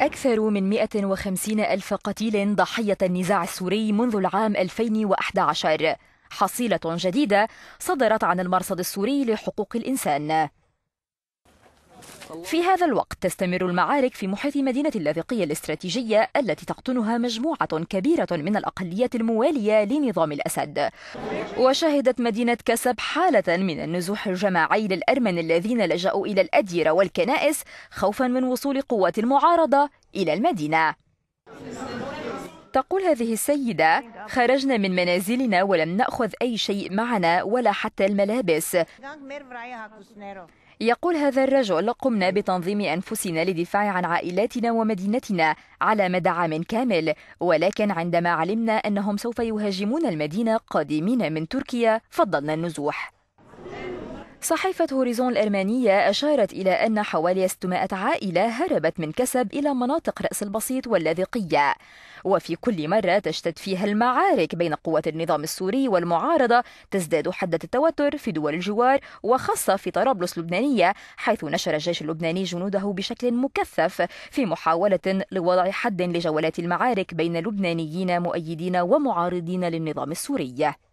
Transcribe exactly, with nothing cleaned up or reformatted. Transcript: أكثر من مئة وخمسين ألف قتيل ضحية النزاع السوري منذ العام ألفين وأحد عشر، حصيلة جديدة صدرت عن المرصد السوري لحقوق الإنسان. في هذا الوقت تستمر المعارك في محيط مدينة اللاذقية الاستراتيجية التي تقطنها مجموعة كبيرة من الأقليات الموالية لنظام الأسد، وشهدت مدينة كسب حالة من النزوح الجماعي للأرمن الذين لجأوا إلى الأديرة والكنائس خوفا من وصول قوات المعارضة إلى المدينة. تقول هذه السيدة: خرجنا من منازلنا ولم نأخذ أي شيء معنا ولا حتى الملابس. يقول هذا الرجل: قمنا بتنظيم أنفسنا للدفاع عن عائلاتنا ومدينتنا على مدى عام كامل، ولكن عندما علمنا أنهم سوف يهاجمون المدينة قادمين من تركيا فضلنا النزوح. صحيفة هوريزون الألمانية أشارت إلى أن حوالي ستمائة عائلة هربت من كسب إلى مناطق رأس البسيط واللاذقية، وفي كل مرة تشتد فيها المعارك بين قوات النظام السوري والمعارضة، تزداد حدة التوتر في دول الجوار وخاصة في طرابلس اللبنانية، حيث نشر الجيش اللبناني جنوده بشكل مكثف في محاولة لوضع حد لجولات المعارك بين لبنانيين مؤيدين ومعارضين للنظام السوري.